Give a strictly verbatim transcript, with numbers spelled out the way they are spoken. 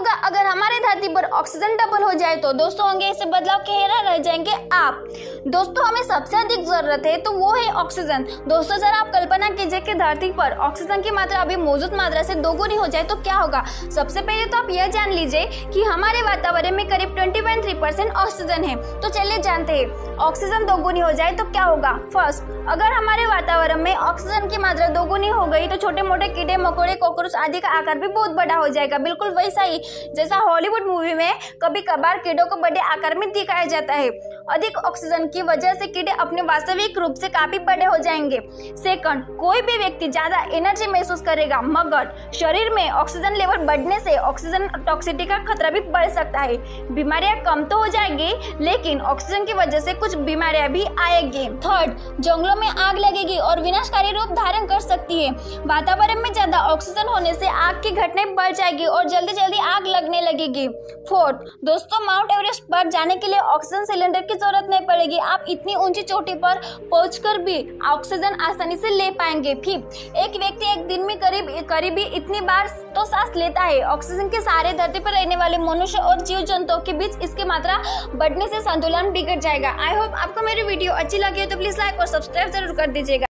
होगा अगर हमारे धरती पर ऑक्सीजन डबल हो जाए तो दोस्तों होंगे इससे बदलाव के हैरान रह जाएंगे आप। दोस्तों हमें सबसे अधिक जरूरत है तो वो है ऑक्सीजन। दोस्तों जरा आप कल्पना कीजिए कि धरती पर ऑक्सीजन की मात्रा अभी मौजूद मात्रा से दोगुनी हो जाए तो क्या होगा। सबसे पहले तो आप यह जान लीजिए कि हमारे वातावरण में करीब twenty point three percent oxygen है। तो चलिए जानते हैं ऑक्सीजन दोगुनी हो जाए तो क्या होगा। फर्स्ट, अगर हमारे वातावरण में ऑक्सीजन की मात्रा दोगुनी हो गई तो छोटे मोटे कीड़े मकोड़े कॉकरोच आदि का आकार भी बहुत बड़ा हो जाएगा। बिल्कुल वैसा ही जैसा हॉलीवुड मूवी में कभी कभार कीड़ों को बड़े आकार में दिखाया जाता है। अधिक ऑक्सीजन की वजह से कीड़े अपने वास्तविक रूप से काफी बड़े हो जाएंगे। सेकंड, कोई भी व्यक्ति ज्यादा एनर्जी महसूस करेगा मगर शरीर में ऑक्सीजन लेवल बढ़ने से ऑक्सीजन टॉक्सिटी का खतरा भी बढ़ सकता है। बीमारियां कम तो हो जाएगी लेकिन ऑक्सीजन की वजह से कुछ बीमारियां भी आएगी। थर्ड, जंगलों में आग लगेगी और विनाशकारी रूप धारण कर सकती है। वातावरण में ज्यादा ऑक्सीजन होने से आग की घटनाएं बढ़ जाएगी और जल्दी जल्दी आग लगने लगेगी। फोर्थ, दोस्तों माउंट एवरेस्ट पर जाने के लिए ऑक्सीजन सिलेंडर की जरूरत नहीं पड़ेगी। आप इतनी ऊंची चोटी पर पहुंचकर भी ऑक्सीजन आसानी से ले पाएंगे। फिफ्थ, एक व्यक्ति एक दिन में करीब करीबी इतनी बार तो सांस लेता है। ऑक्सीजन के सारे धरती पर रहने वाले मनुष्य और जीव जंतुओं के बीच इसकी मात्रा बढ़ने से संतुलन बिगड़ जाएगा। आई होप आपको मेरी वीडियो अच्छी लगी हो तो प्लीज लाइक और सब्सक्राइब जरूर कर दीजिएगा।